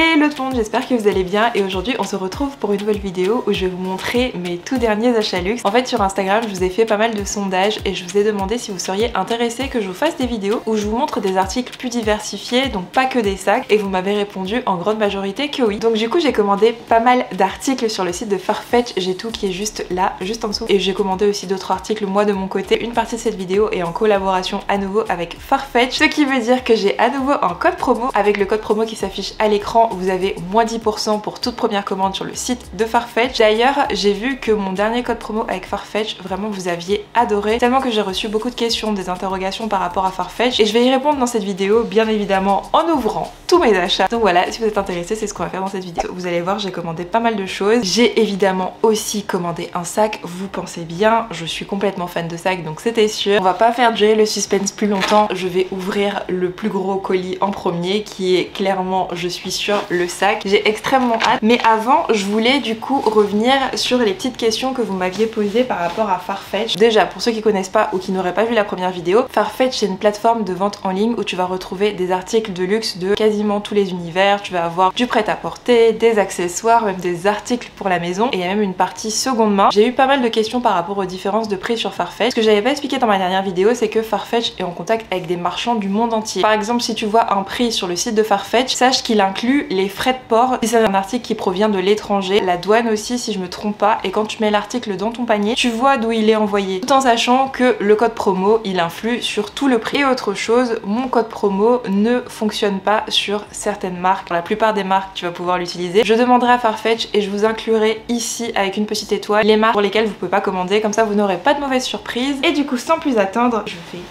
Hello tout le monde, j'espère que vous allez bien et aujourd'hui on se retrouve pour une nouvelle vidéo où je vais vous montrer mes tout derniers achats luxe. En fait sur Instagram je vous ai fait pas mal de sondages et je vous ai demandé si vous seriez intéressé que je vous fasse des vidéos où je vous montre des articles plus diversifiés, donc pas que des sacs, et vous m'avez répondu en grande majorité que oui. Donc du coup j'ai commandé pas mal d'articles sur le site de Farfetch, j'ai tout qui est juste là, juste en dessous, et j'ai commandé aussi d'autres articles moi de mon côté. Une partie de cette vidéo est en collaboration à nouveau avec Farfetch, ce qui veut dire que j'ai à nouveau un code promo. Avec le code promo qui s'affiche à l'écran, vous avez moins 10% pour toute première commande sur le site de Farfetch. D'ailleurs j'ai vu que mon dernier code promo avec Farfetch, vraiment vous aviez adoré, tellement que j'ai reçu beaucoup de questions, des interrogations par rapport à Farfetch, et je vais y répondre dans cette vidéo bien évidemment en ouvrant tous mes achats. Donc voilà, si vous êtes intéressé c'est ce qu'on va faire dans cette vidéo. Vous allez voir, j'ai commandé pas mal de choses. J'ai évidemment aussi commandé un sac, vous pensez bien, je suis complètement fan de sacs donc c'était sûr. On va pas faire durer le suspense plus longtemps, je vais ouvrir le plus gros colis en premier qui est clairement, je suis sûre, le sac. J'ai extrêmement hâte, mais avant je voulais du coup revenir sur les petites questions que vous m'aviez posées par rapport à Farfetch. Déjà pour ceux qui connaissent pas ou qui n'auraient pas vu la première vidéo, Farfetch c'est une plateforme de vente en ligne où tu vas retrouver des articles de luxe de quasiment tous les univers. Tu vas avoir du prêt-à-porter, des accessoires, même des articles pour la maison, et il y a même une partie seconde main. J'ai eu pas mal de questions par rapport aux différences de prix sur Farfetch. Ce que j'avais pas expliqué dans ma dernière vidéo c'est que Farfetch est en contact avec des marchands du monde entier. Par exemple si tu vois un prix sur le site de Farfetch, sache qu'il inclut les frais de port si c'est un article qui provient de l'étranger, la douane aussi si je me trompe pas, et quand tu mets l'article dans ton panier tu vois d'où il est envoyé, tout en sachant que le code promo il influe sur tout le prix. Et autre chose, mon code promo ne fonctionne pas sur certaines marques. Dans la plupart des marques tu vas pouvoir l'utiliser. Je demanderai à Farfetch et je vous inclurai ici avec une petite étoile les marques pour lesquelles vous pouvez pas commander, comme ça vous n'aurez pas de mauvaise surprise. Et du coup sans plus attendre je vais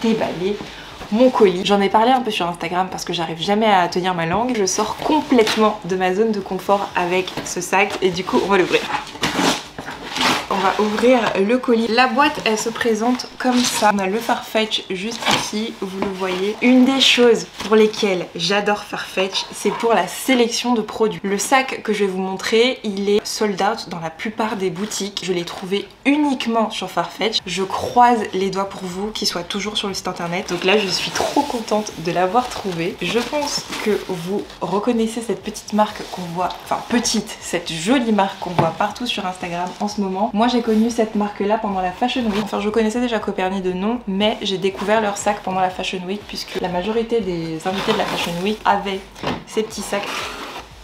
déballer mon colis. J'en ai parlé un peu sur Instagram parce que j'arrive jamais à tenir ma langue. Je sors complètement de ma zone de confort avec ce sac et du coup on va l'ouvrir. On va ouvrir le colis. La boîte elle se présente comme ça. On a le Farfetch juste ici, vous le voyez. Une des choses pour lesquelles j'adore Farfetch c'est pour la sélection de produits. Le sac que je vais vous montrer il est sold out dans la plupart des boutiques. Je l'ai trouvé uniquement sur Farfetch. Je croise les doigts pour vous qu'il soit toujours sur le site internet. Donc là je suis trop contente de l'avoir trouvé. Je pense que vous reconnaissez cette petite marque qu'on voit, enfin petite, cette jolie marque qu'on voit partout sur Instagram en ce moment. Moi j'ai connu cette marque là pendant la Fashion Week. Enfin je connaissais déjà Coperni de nom, mais j'ai découvert leur sac pendant la Fashion Week puisque la majorité des invités de la Fashion Week avaient ces petits sacs.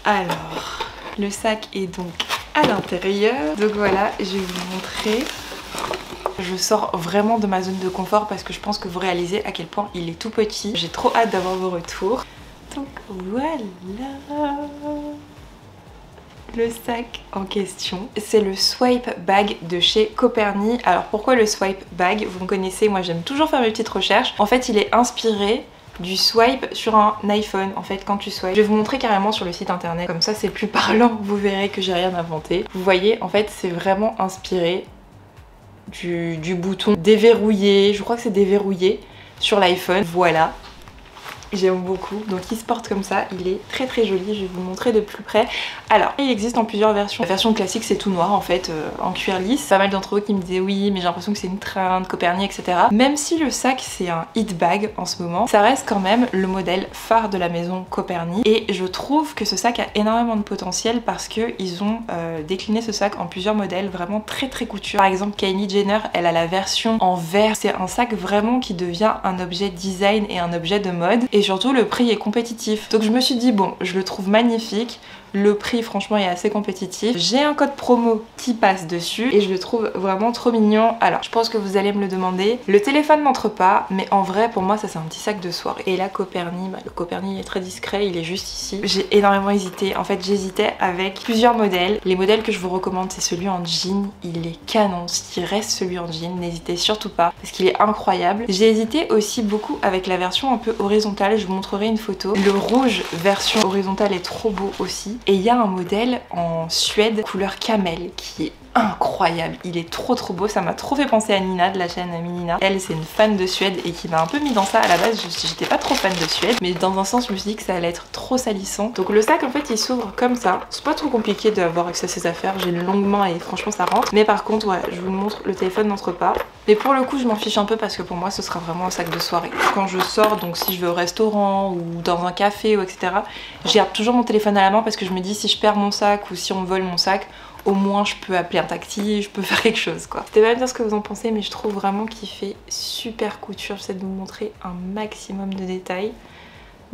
Alors le sac est donc à l'intérieur. Donc voilà, je vais vous montrer. Je sors vraiment de ma zone de confort parce que je pense que vous réalisez à quel point il est tout petit. J'ai trop hâte d'avoir vos retours. Donc voilà le sac en question. C'est le Swipe Bag de chez Coperni. Alors pourquoi le Swipe Bag? Vous me connaissez, moi j'aime toujours faire mes petites recherches. En fait il est inspiré du swipe sur un iPhone. En fait quand tu swipes, je vais vous montrer carrément sur le site internet, comme ça c'est plus parlant, vous verrez que j'ai rien inventé. Vous voyez en fait c'est vraiment inspiré du bouton déverrouillé, je crois que c'est déverrouillé sur l'iPhone. Voilà, j'aime beaucoup. Donc il se porte comme ça, il est très très joli, je vais vous montrer de plus près. Alors il existe en plusieurs versions. La version classique c'est tout noir en fait, en cuir lisse. Pas mal d'entre vous qui me disaient oui mais j'ai l'impression que c'est une traîne, Coperni, etc. Même si le sac c'est un hit bag en ce moment, ça reste quand même le modèle phare de la maison Coperni. Et je trouve que ce sac a énormément de potentiel parce que ils ont décliné ce sac en plusieurs modèles vraiment très très couture. Par exemple Kylie Jenner elle a la version en vert. C'est un sac vraiment qui devient un objet design et un objet de mode. Et surtout le prix est compétitif. Donc je me suis dit bon, je le trouve magnifique. Le prix franchement est assez compétitif. J'ai un code promo qui passe dessus et je le trouve vraiment trop mignon. Alors je pense que vous allez me le demander. Le téléphone n'entre pas, mais en vrai pour moi ça c'est un petit sac de soirée. Et là Coperni, le Coperni est très discret, il est juste ici. J'ai énormément hésité. En fait j'hésitais avec plusieurs modèles. Les modèles que je vous recommande c'est celui en jean. Il est canon. S'il reste celui en jean, n'hésitez surtout pas parce qu'il est incroyable. J'ai hésité aussi beaucoup avec la version un peu horizontale. Je vous montrerai une photo. Le rouge version horizontale est trop beau aussi. Et il y a un modèle en Suède couleur camel qui est incroyable, il est trop beau, ça m'a trop fait penser à Nina de la chaîne Minina. Elle c'est une fan de Suède et qui m'a un peu mis dans ça. À la base j'étais pas trop fan de Suède, mais dans un sens je me suis dit que ça allait être trop salissant. Donc le sac en fait il s'ouvre comme ça, c'est pas trop compliqué d'avoir accès à ses affaires, j'ai longuement et franchement ça rentre. Mais par contre ouais, je vous le montre, le téléphone n'entre pas. Mais pour le coup je m'en fiche un peu parce que pour moi ce sera vraiment un sac de soirée. Quand je sors, donc si je vais au restaurant ou dans un café ou etc, j'ai toujours mon téléphone à la main parce que je me dis si je perds mon sac ou si on me vole mon sac, au moins je peux appeler un taxi, je peux faire quelque chose quoi. C'était pas bien ce que vous en pensez, mais je trouve vraiment qu'il fait super couture. J'essaie de vous montrer un maximum de détails.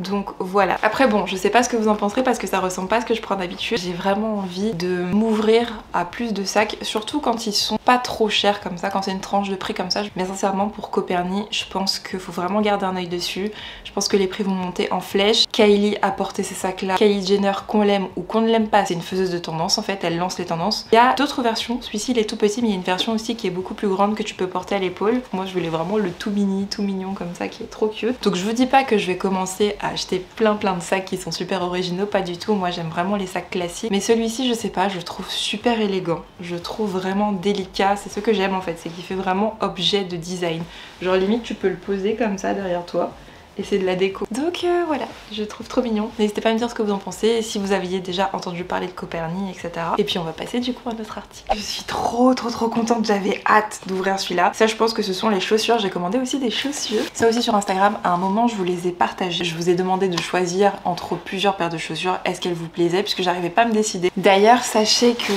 Donc voilà. Après bon, je sais pas ce que vous en penserez parce que ça ressemble pas à ce que je prends d'habitude. J'ai vraiment envie de m'ouvrir à plus de sacs, surtout quand ils sont pas trop chers comme ça, quand c'est une tranche de prix comme ça. Mais sincèrement pour Coperni, je pense qu'il faut vraiment garder un œil dessus. Je pense que les prix vont monter en flèche. Kylie a porté ces sacs là. Kylie Jenner, qu'on l'aime ou qu'on ne l'aime pas, c'est une faiseuse de tendance en fait, elle lance les tendances. Il y a d'autres versions, celui-ci il est tout petit mais il y a une version aussi qui est beaucoup plus grande que tu peux porter à l'épaule. Moi je voulais vraiment le tout mini, tout mignon comme ça qui est trop cute. Donc je vous dis pas que je vais commencer à acheter plein de sacs qui sont super originaux, pas du tout, moi j'aime vraiment les sacs classiques. Mais celui-ci je sais pas, je le trouve super élégant, je le trouve vraiment délicat, c'est ce que j'aime en fait, c'est qu'il fait vraiment objet de design. Genre limite tu peux le poser comme ça derrière toi et c'est de la déco. Donc voilà, je le trouve trop mignon. N'hésitez pas à me dire ce que vous en pensez, si vous aviez déjà entendu parler de Coperni, etc. Et puis on va passer du coup à notre article. Je suis trop contente, j'avais hâte d'ouvrir celui-là. Ça je pense que ce sont les chaussures, j'ai commandé aussi des chaussures. Ça aussi sur Instagram, à un moment je vous les ai partagées. Je vous ai demandé de choisir entre plusieurs paires de chaussures, est-ce qu'elles vous plaisaient, puisque j'arrivais pas à me décider. D'ailleurs sachez que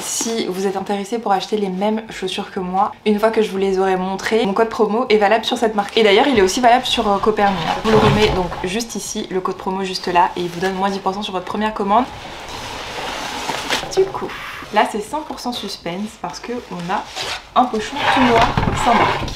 si vous êtes intéressé pour acheter les mêmes chaussures que moi, une fois que je vous les aurai montrées, mon code promo est valable sur cette marque. Et d'ailleurs il est aussi valable sur Coperni. Vous le remettez donc juste ici, le code promo juste là, et il vous donne moins 10% sur votre première commande. Du coup, là c'est 100% suspense parce que on a un pochon tout noir sans marque.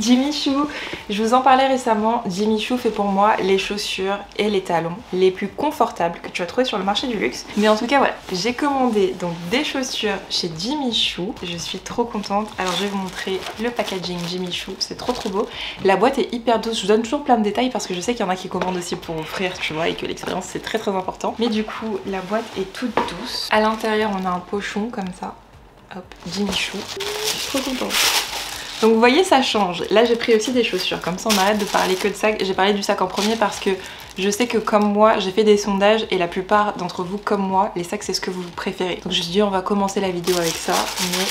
Jimmy Choo, je vous en parlais récemment, Jimmy Choo fait pour moi les chaussures et les talons les plus confortables que tu vas trouver sur le marché du luxe. Mais en tout cas voilà, j'ai commandé donc des chaussures chez Jimmy Choo, je suis trop contente. Alors je vais vous montrer le packaging Jimmy Choo, c'est trop beau. La boîte est hyper douce, je vous donne toujours plein de détails parce que je sais qu'il y en a qui commandent aussi pour offrir tu vois, et que l'expérience c'est très important. Mais du coup la boîte est toute douce, à l'intérieur on a un pochon comme ça, hop, Jimmy Choo, je suis trop contente. Donc vous voyez ça change, là j'ai pris aussi des chaussures, comme ça on arrête de parler que de sac. J'ai parlé du sac en premier parce que je sais que comme moi j'ai fait des sondages et la plupart d'entre vous comme moi, les sacs c'est ce que vous préférez. Donc je me suis dit on va commencer la vidéo avec ça, mais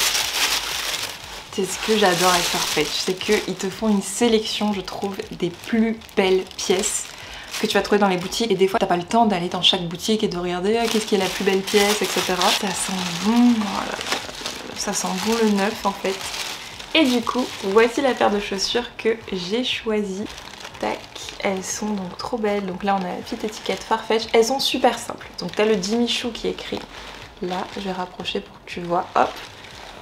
c'est ce que j'adore avec Farfetch, c'est qu'ils te font une sélection je trouve des plus belles pièces que tu vas trouver dans les boutiques, et des fois t'as pas le temps d'aller dans chaque boutique et de regarder ah, qu'est-ce qui est la plus belle pièce etc. Ça sent bon, ça sent bon le neuf en fait. Et du coup, voici la paire de chaussures que j'ai choisie. Tac, elles sont donc trop belles. Donc là, on a la petite étiquette Farfetch. Elles sont super simples. Donc t'as le Jimmy Choo qui est écrit. Là, je vais rapprocher pour que tu vois. Hop.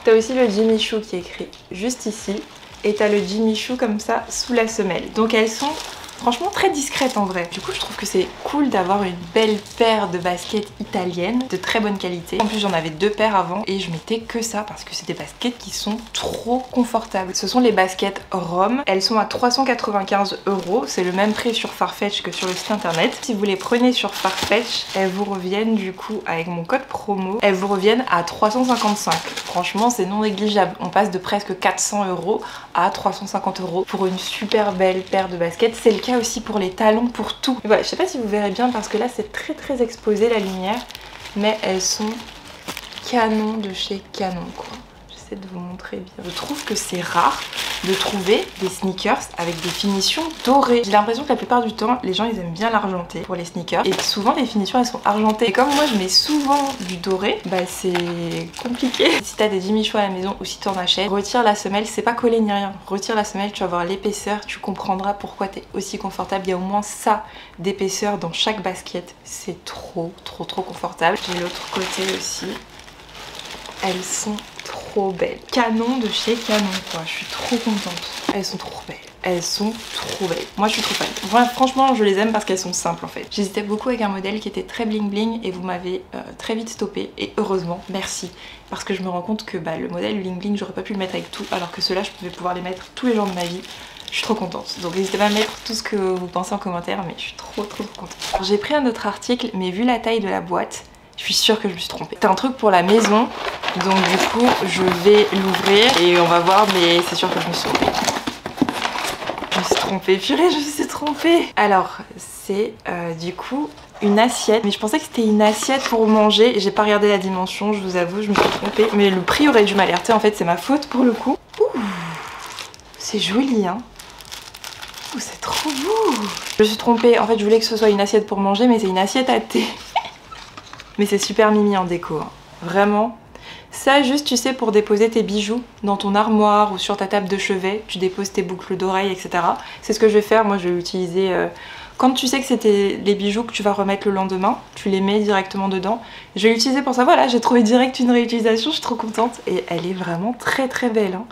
T'as aussi le Jimmy Choo qui est écrit juste ici. Et t'as le Jimmy Choo comme ça sous la semelle. Donc elles sont franchement très discrète en vrai. Du coup je trouve que c'est cool d'avoir une belle paire de baskets italiennes de très bonne qualité. En plus j'en avais deux paires avant et je mettais que ça parce que c'est des baskets qui sont trop confortables. Ce sont les baskets Rome, elles sont à 395 €, c'est le même prix sur Farfetch que sur le site internet. Si vous les prenez sur Farfetch, elles vous reviennent du coup avec mon code promo, elles vous reviennent à 355. Franchement c'est non négligeable, on passe de presque 400 € à 350 € pour une super belle paire de baskets. C'est le cas aussi pour les talons, pour tout. Et voilà, je sais pas si vous verrez bien parce que là c'est très exposé la lumière, mais elles sont canon de chez canon quoi. J'essaie de vous montrer bien. Je trouve que c'est rare de trouver des sneakers avec des finitions dorées. J'ai l'impression que la plupart du temps les gens ils aiment bien l'argenté pour les sneakers et souvent les finitions elles sont argentées. Et comme moi je mets souvent du doré, bah c'est compliqué. Si t'as des Jimmy Choo à la maison ou si t'en achètes, retire la semelle, c'est pas collé ni rien. Retire la semelle, tu vas voir l'épaisseur, tu comprendras pourquoi t'es aussi confortable. Il y a au moins ça d'épaisseur dans chaque basket, c'est trop confortable. J'ai l'autre côté aussi, elles sont trop belles. Canon de chez Canon quoi, je suis trop contente. Elles sont trop belles. Elles sont trop belles. Moi je suis trop fan. Enfin, franchement je les aime parce qu'elles sont simples en fait. J'hésitais beaucoup avec un modèle qui était très bling bling et vous m'avez très vite stoppé et heureusement merci. Parce que je me rends compte que bah, le modèle bling bling j'aurais pas pu le mettre avec tout alors que ceux-là je pouvais pouvoir les mettre tous les jours de ma vie. Je suis trop contente. Donc n'hésitez pas à mettre tout ce que vous pensez en commentaire, mais je suis trop contente. J'ai pris un autre article, mais vu la taille de la boîte, je suis sûre que je me suis trompée. C'est un truc pour la maison, donc du coup je vais l'ouvrir et on va voir, mais c'est sûr que je me suis trompée. Je me suis trompée, purée, je me suis trompée. Alors c'est du coup une assiette, mais je pensais que c'était une assiette pour manger. J'ai pas regardé la dimension, je vous avoue, je me suis trompée. Mais le prix aurait dû m'alerter, en fait c'est ma faute pour le coup. Ouh, c'est joli hein. Ouh, c'est trop beau. Je me suis trompée, en fait je voulais que ce soit une assiette pour manger, mais c'est une assiette à thé. Mais c'est super mimi en déco, hein. Vraiment. Ça juste tu sais pour déposer tes bijoux dans ton armoire ou sur ta table de chevet, tu déposes tes boucles d'oreilles, etc. C'est ce que je vais faire, moi je vais l'utiliser quand tu sais que c'était les bijoux que tu vas remettre le lendemain, tu les mets directement dedans. Je vais l'utiliser pour ça, voilà, j'ai trouvé direct une réutilisation, je suis trop contente et elle est vraiment très belle, hein.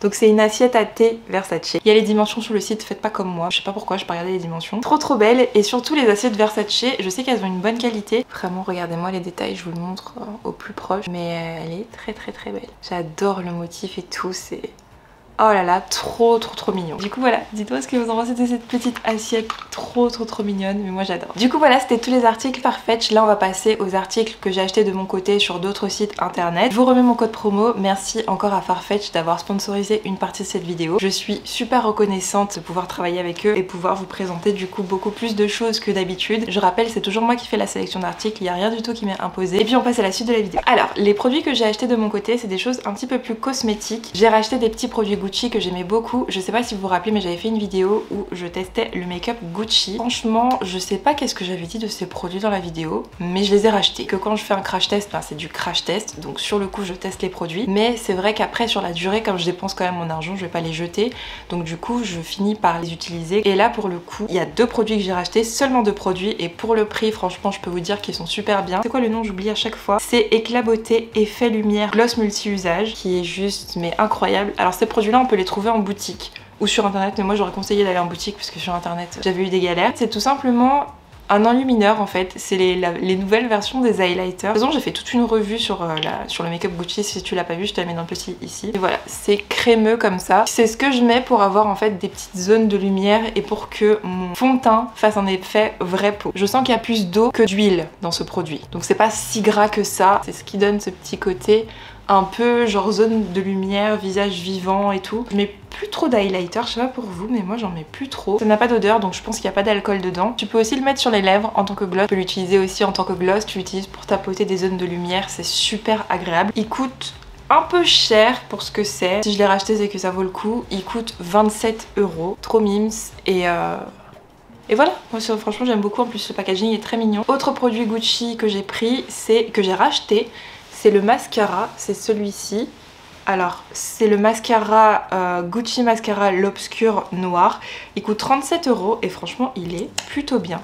Donc c'est une assiette à thé Versace. Il y a les dimensions sur le site, faites pas comme moi. Je sais pas pourquoi, je peux regarder les dimensions. Trop belle. Et surtout les assiettes Versace, je sais qu'elles ont une bonne qualité. Vraiment, regardez-moi les détails, je vous le montre au plus proche. Mais elle est très belle. J'adore le motif et tout, c'est... Oh là là, trop mignon. Du coup voilà, dites-moi ce que vous en pensez de cette petite assiette trop mignonne, mais moi j'adore. Du coup voilà, c'était tous les articles Farfetch. Là on va passer aux articles que j'ai achetés de mon côté sur d'autres sites internet. Je vous remets mon code promo. Merci encore à Farfetch d'avoir sponsorisé une partie de cette vidéo. Je suis super reconnaissante de pouvoir travailler avec eux et pouvoir vous présenter du coup beaucoup plus de choses que d'habitude. Je rappelle, c'est toujours moi qui fais la sélection d'articles, il n'y a rien du tout qui m'est imposé. Et puis on passe à la suite de la vidéo. Alors, les produits que j'ai achetés de mon côté, c'est des choses un petit peu plus cosmétiques. J'ai racheté des petits produits Gucci que j'aimais beaucoup. Je sais pas si vous vous rappelez, mais j'avais fait une vidéo où je testais le make-up Gucci. Franchement, je sais pas qu'est-ce que j'avais dit de ces produits dans la vidéo, mais je les ai rachetés. Que quand je fais un crash test, ben c'est du crash test, donc sur le coup je teste les produits, mais c'est vrai qu'après sur la durée, comme je dépense quand même mon argent, je vais pas les jeter, donc du coup je finis par les utiliser. Et là pour le coup, il y a deux produits que j'ai rachetés, seulement deux produits, et pour le prix franchement je peux vous dire qu'ils sont super bien. C'est quoi le nom, j'oublie à chaque fois. C'est Éclat Beauté Effet Lumière Gloss Multi-Usage, qui est juste mais incroyable. Alors ces produits là on peut les trouver en boutique ou sur internet, mais moi j'aurais conseillé d'aller en boutique parce que sur internet j'avais eu des galères. C'est tout simplement un enlumineur en fait, c'est les nouvelles versions des highlighters. De toute façon j'ai fait toute une revue sur le make-up Gucci, si tu l'as pas vu je te la mets dans le petit ici. Et voilà, c'est crémeux comme ça, c'est ce que je mets pour avoir en fait des petites zones de lumière et pour que mon fond de teint fasse un effet vraie peau. Je sens qu'il y a plus d'eau que d'huile dans ce produit, donc c'est pas si gras que ça, c'est ce qui donne ce petit côté un peu genre zone de lumière, visage vivant et tout. Je mets plus trop d'highlighter, je sais pas pour vous, mais moi j'en mets plus trop. Ça n'a pas d'odeur, donc je pense qu'il n'y a pas d'alcool dedans. Tu peux aussi le mettre sur les lèvres en tant que gloss, tu peux l'utiliser aussi en tant que gloss, tu l'utilises pour tapoter des zones de lumière, c'est super agréable. Il coûte un peu cher pour ce que c'est, si je l'ai racheté c'est que ça vaut le coup. Il coûte 27 €, trop mimes. Et voilà, moi franchement j'aime beaucoup, en plus le packaging est très mignon. Autre produit Gucci que j'ai pris, c'est le mascara, c'est celui-ci. Alors c'est le mascara Gucci Mascara l'Obscur noir. Il coûte 37 € et franchement il est plutôt bien.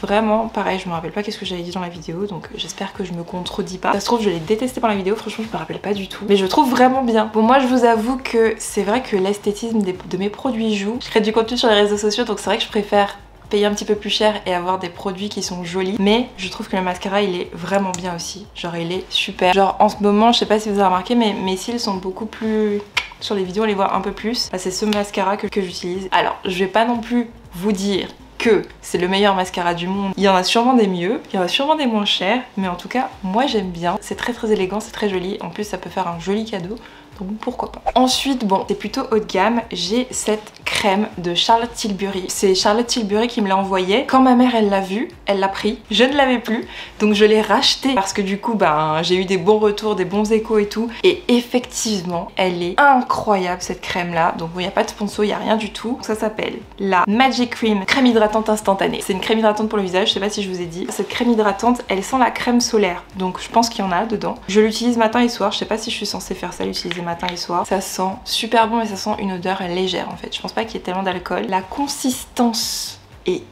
Vraiment, pareil, je me rappelle pas qu'est-ce que j'avais dit dans la vidéo, donc j'espère que je me contredis pas. Ça se trouve je l'ai détesté pendant la vidéo, franchement je me rappelle pas du tout, mais je le trouve vraiment bien. Bon, moi je vous avoue que c'est vrai que l'esthétisme de mes produits joue. Je crée du contenu sur les réseaux sociaux, donc c'est vrai que je préfère payer un petit peu plus cher et avoir des produits qui sont jolis, mais je trouve que le mascara il est vraiment bien aussi, genre il est super. Genre en ce moment, je sais pas si vous avez remarqué, mais mes cils sont beaucoup plus... sur les vidéos on les voit un peu plus. Enfin, c'est ce mascara que j'utilise. Alors je vais pas non plus vous dire que c'est le meilleur mascara du monde, il y en a sûrement des mieux, il y en a sûrement des moins chers, mais en tout cas moi j'aime bien, c'est très élégant, c'est très joli, en plus ça peut faire un joli cadeau. Donc pourquoi pas. Ensuite, bon, c'est plutôt haut de gamme. J'ai cette crème de Charlotte Tilbury. C'est Charlotte Tilbury qui me l'a envoyée. Quand ma mère, elle l'a vue, elle l'a pris. Je ne l'avais plus. Donc je l'ai rachetée parce que du coup, ben, j'ai eu des bons retours, des bons échos et tout. Et effectivement, elle est incroyable cette crème-là. Donc il n'y a pas de sponsor, il n'y a rien du tout. Ça s'appelle la Magic Cream, crème hydratante instantanée. C'est une crème hydratante pour le visage, je sais pas si je vous ai dit. Cette crème hydratante, elle sent la crème solaire. Donc je pense qu'il y en a dedans. Je l'utilise matin et soir. Je sais pas si je suis censée faire ça, l'utiliser matin et soir. Ça sent super bon et ça sent une odeur légère en fait. Je pense pas qu'il y ait tellement d'alcool. La consistance est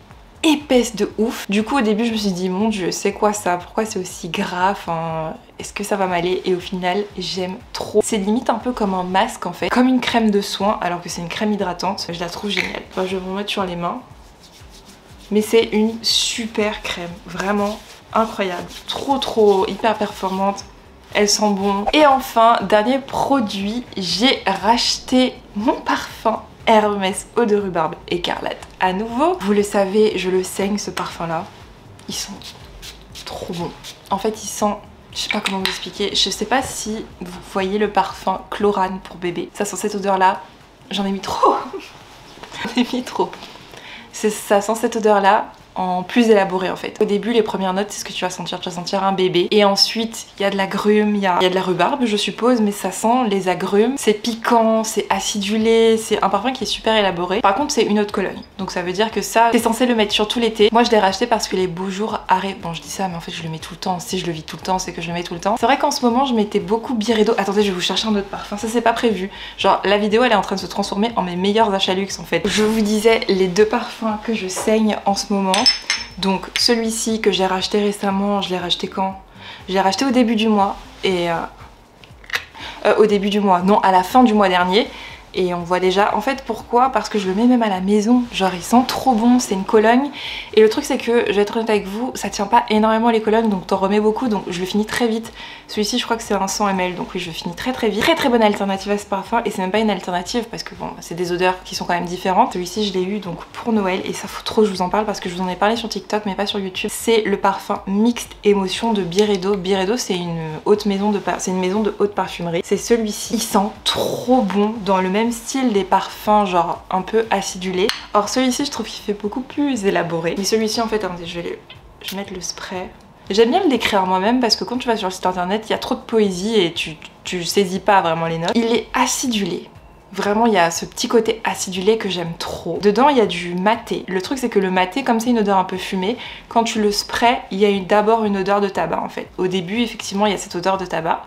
épaisse de ouf. Du coup au début je me suis dit mon dieu c'est quoi ça, pourquoi c'est aussi gras, enfin, est-ce que ça va m'aller, et au final j'aime trop. C'est limite un peu comme un masque en fait, comme une crème de soin alors que c'est une crème hydratante. Je la trouve géniale. Enfin, je vais vous mettre sur les mains. Mais c'est une super crème, vraiment incroyable. Trop hyper performante. Elle sent bon. Et enfin, dernier produit, j'ai racheté mon parfum Hermès eau de rhubarbe écarlate à nouveau. Vous le savez, je le saigne ce parfum là. Ils sont trop bons. En fait ils sentent, je sais pas comment vous expliquer, je sais pas si vous voyez le parfum Chlorane pour bébé. Ça sent cette odeur là, j'en ai mis trop. J'en ai mis trop. Ça sent cette odeur là en plus élaboré en fait. Au début les premières notes c'est ce que tu vas sentir un bébé. Et ensuite il y a de l'agrumes, il y a de la rhubarbe je suppose, mais ça sent les agrumes. C'est piquant, c'est acidulé, c'est un parfum qui est super élaboré. Par contre c'est une eau de Cologne. Donc ça veut dire que ça, t'es censé le mettre sur tout l'été. Moi je l'ai racheté parce que les beaux jours arrêtent. Bon je dis ça mais en fait je le mets tout le temps, si je le vis tout le temps c'est que je le mets tout le temps. C'est vrai qu'en ce moment je mettais beaucoup Byredo. Attendez je vais vous chercher un autre parfum, ça c'est pas prévu. Genre la vidéo elle est en train de se transformer en mes meilleurs achats luxe en fait. Je vous disais les deux parfums que je saigne en ce moment. Donc celui-ci que j'ai racheté récemment, je l'ai racheté quand? Je l'ai racheté au début du mois et au début du mois, non à la fin du mois dernier. Et on voit déjà en fait pourquoi, parce que je le mets même à la maison, genre il sent trop bon, c'est une Cologne. Et le truc c'est que, je vais être honnête avec vous, ça tient pas énormément les colognes, donc t'en remets beaucoup, donc je le finis très vite. Celui-ci je crois que c'est un 100 ml, donc oui je le finis très très vite. Très très bonne alternative à ce parfum, et c'est même pas une alternative parce que bon, c'est des odeurs qui sont quand même différentes. Celui-ci je l'ai eu donc pour Noël, et ça faut trop que je vous en parle parce que je vous en ai parlé sur TikTok mais pas sur YouTube. C'est le parfum mixte émotion de Byredo. Byredo c'est une maison de haute parfumerie. C'est celui-ci, il sent trop bon dans le même style des parfums genre un peu acidulés. Or celui-ci je trouve qu'il fait beaucoup plus élaboré. Mais celui-ci en fait, attendez, je vais mettre le spray. J'aime bien le décrire moi-même parce que quand tu vas sur le site internet, il y a trop de poésie et tu saisis pas vraiment les notes. Il est acidulé. Vraiment il y a ce petit côté acidulé que j'aime trop. Dedans il y a du maté. Le truc c'est que le maté, comme c'est une odeur un peu fumée, quand tu le sprays, il y a d'abord une odeur de tabac en fait. Au début effectivement il y a cette odeur de tabac.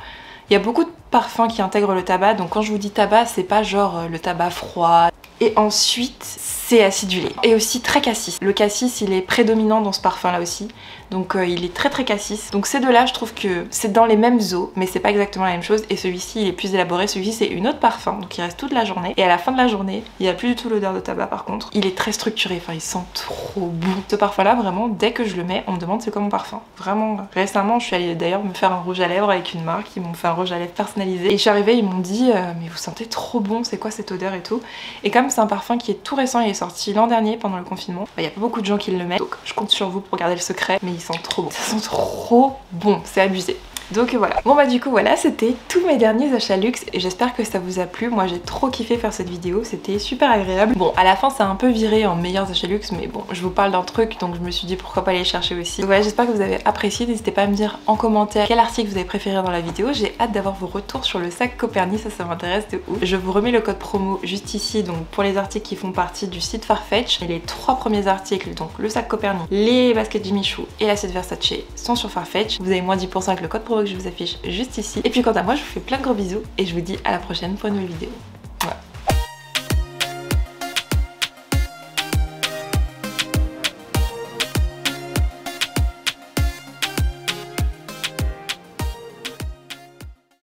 Il y a beaucoup de parfums qui intègrent le tabac, donc quand je vous dis tabac, c'est pas genre le tabac froid. Et ensuite, c'est acidulé. Et aussi très cassis. Le cassis, il est prédominant dans ce parfum-là aussi. Donc il est très très cassis. Donc ces deux-là, je trouve que c'est dans les mêmes eaux, mais c'est pas exactement la même chose. Et celui-ci, il est plus élaboré. Celui-ci, c'est une autre parfum, donc il reste toute la journée. Et à la fin de la journée, il n'y a plus du tout l'odeur de tabac par contre. Il est très structuré, enfin il sent trop bon. Ce parfum-là, vraiment, dès que je le mets, on me demande c'est quoi mon parfum. Vraiment, récemment, je suis allée d'ailleurs me faire un rouge à lèvres avec une marque. Ils m'ont fait un rouge à lèvres personnalisé. Et je suis arrivée, ils m'ont dit mais vous sentez trop bon, c'est quoi cette odeur et tout. Et comme c'est un parfum qui est tout récent, il est sorti l'an dernier pendant le confinement. Enfin, il n'y a pas beaucoup de gens qui le mettent, donc je compte sur vous pour garder le secret, mais il sent trop bon. Ça sent trop bon, c'est abusé. Donc voilà. Bon bah du coup voilà, c'était tous mes derniers achats luxe et j'espère que ça vous a plu. Moi j'ai trop kiffé faire cette vidéo, c'était super agréable. Bon à la fin ça a un peu viré en meilleurs achats luxe mais bon je vous parle d'un truc donc je me suis dit pourquoi pas aller chercher aussi. Donc voilà j'espère que vous avez apprécié, n'hésitez pas à me dire en commentaire quel article vous avez préféré dans la vidéo. J'ai hâte d'avoir vos retours sur le sac Coperni, ça m'intéresse de ouf. Je vous remets le code promo juste ici donc pour les articles qui font partie du site Farfetch. Et les trois premiers articles donc le sac Coperni, les baskets Jimmy Choo et l'assiette Versace sont sur Farfetch. Vous avez moins 10% avec le code promo que je vous affiche juste ici. Et puis quant à moi, je vous fais plein de gros bisous et je vous dis à la prochaine pour une nouvelle vidéo.